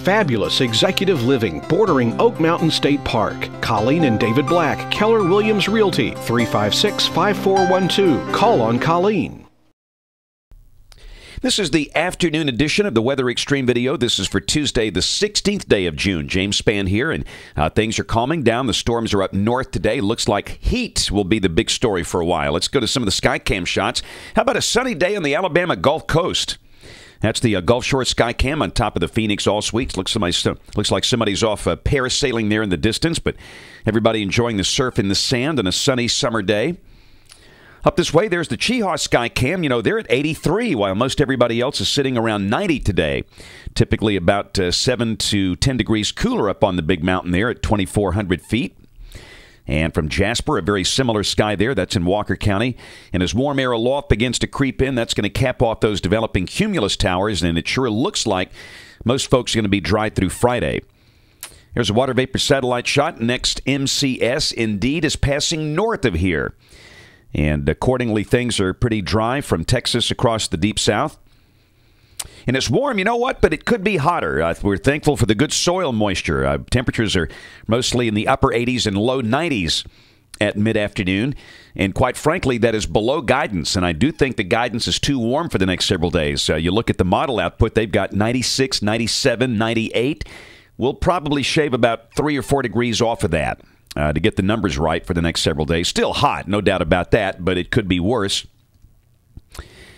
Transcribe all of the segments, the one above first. Fabulous executive living bordering Oak Mountain State Park. Colleen and David Black, Keller Williams Realty, 356-5412. Call on Colleen. This is the afternoon edition of the Weather Extreme video. This is for Tuesday, the 16th day of June. James Spann here, and things are calming down. The storms are up north today. Looks like heat will be the big story for a while. Let's go to some of the Sky Cam shots. How about a sunny day on the Alabama Gulf Coast? That's the Gulf Shore Sky Cam on top of the Phoenix All Suites. Looks like somebody's off parasailing there in the distance, but everybody enjoying the surf in the sand on a sunny summer day. Up this way, there's the Chihuahua Sky Cam. You know, they're at 83, while most everybody else is sitting around 90 today. Typically about 7 to 10 degrees cooler up on the big mountain there at 2,400 feet. And from Jasper, a very similar sky there. That's in Walker County. And as warm air aloft begins to creep in, that's going to cap off those developing cumulus towers. And it sure looks like most folks are going to be dry through Friday. Here's a water vapor satellite shot. Next, MCS indeed is passing north of here. And accordingly, things are pretty dry from Texas across the deep south. And it's warm, you know what, but it could be hotter. We're thankful for the good soil moisture. Temperatures are mostly in the upper 80s and low 90s at mid-afternoon. And quite frankly, that is below guidance. And I do think the guidance is too warm for the next several days. You look at the model output, they've got 96, 97, 98. We'll probably shave about 3 or 4 degrees off of that. To get the numbers right for the next several days. Still hot, no doubt about that, but it could be worse.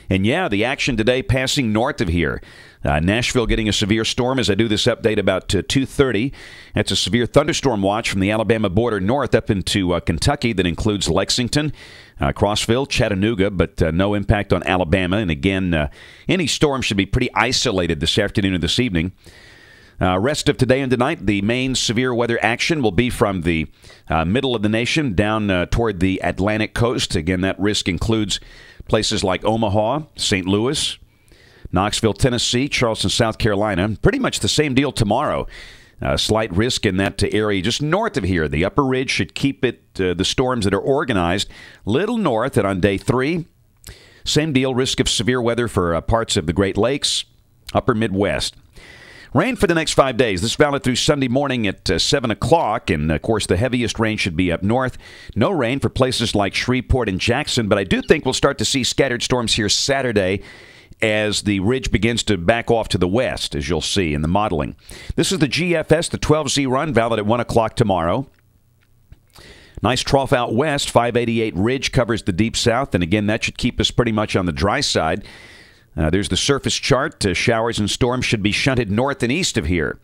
And yeah, the action today passing north of here. Nashville getting a severe storm as I do this update about 2:30. That's a severe thunderstorm watch from the Alabama border north up into Kentucky that includes Lexington, Crossville, Chattanooga, but no impact on Alabama. And again, any storm should be pretty isolated this afternoon or this evening. Rest of today and tonight, the main severe weather action will be from the middle of the nation down toward the Atlantic coast. Again, that risk includes places like Omaha, St. Louis, Knoxville, Tennessee, Charleston, South Carolina. Pretty much the same deal tomorrow. Slight risk in that area just north of here. The upper ridge should keep it, the storms that are organized, little north. And on day 3, same deal, risk of severe weather for parts of the Great Lakes, upper Midwest. Rain for the next 5 days. This valid through Sunday morning at 7 o'clock. And, of course, the heaviest rain should be up north. No rain for places like Shreveport and Jackson. But I do think we'll start to see scattered storms here Saturday as the ridge begins to back off to the west, as you'll see in the modeling. This is the GFS, the 12Z run, valid at 1 o'clock tomorrow. Nice trough out west. 588 ridge covers the deep south. And, again, that should keep us pretty much on the dry side. There's the surface chart. Showers and storms should be shunted north and east of here.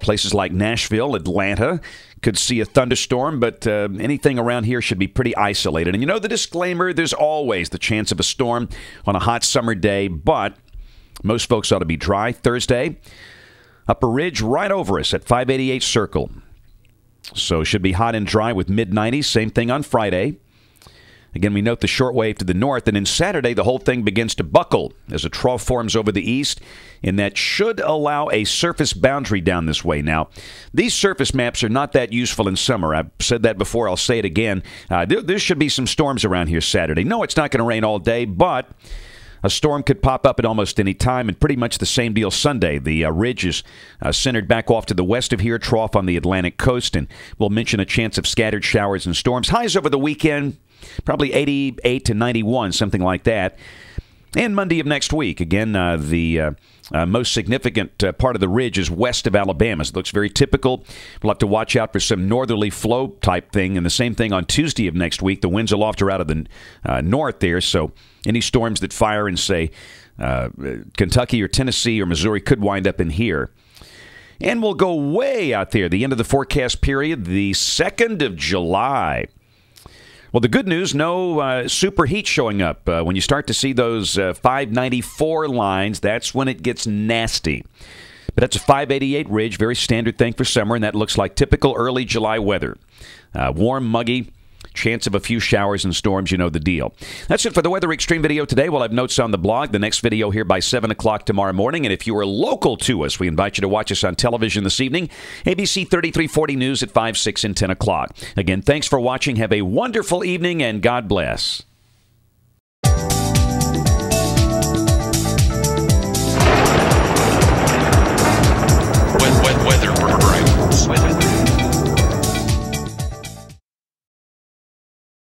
Places like Nashville, Atlanta could see a thunderstorm, but anything around here should be pretty isolated. And you know the disclaimer, there's always the chance of a storm on a hot summer day, but most folks ought to be dry. Thursday, upper ridge right over us at 588 Circle. So should be hot and dry with mid-90s. Same thing on Friday. Again, we note the short wave to the north, and then Saturday, the whole thing begins to buckle as a trough forms over the east, and that should allow a surface boundary down this way. Now, these surface maps are not that useful in summer. I've said that before. I'll say it again. There should be some storms around here Saturday. No, it's not going to rain all day, but a storm could pop up at almost any time, and pretty much the same deal Sunday. The ridge is centered back off to the west of here, trough on the Atlantic coast, and we'll mention a chance of scattered showers and storms. Highs over the weekend. Probably 88 to 91, something like that. And Monday of next week, again, the most significant part of the ridge is west of Alabama. So it looks very typical. We'll have to watch out for some northerly flow type thing. And the same thing on Tuesday of next week. The winds aloft are out of the north there. So any storms that fire in, say, Kentucky or Tennessee or Missouri could wind up in here. And we'll go way out there, the end of the forecast period, the 2nd of July. Well, the good news, no super heat showing up. When you start to see those 594 lines, that's when it gets nasty. But that's a 588 ridge, very standard thing for summer, and that looks like typical early July weather. Warm, muggy, chance of a few showers and storms, you know the deal. That's it for the Weather Extreme video today. We'll have notes on the blog. The next video here by 7 o'clock tomorrow morning. And if you are local to us, we invite you to watch us on television this evening. ABC 33/40 News at 5, 6, and 10 o'clock. Again, thanks for watching. Have a wonderful evening, and God bless. with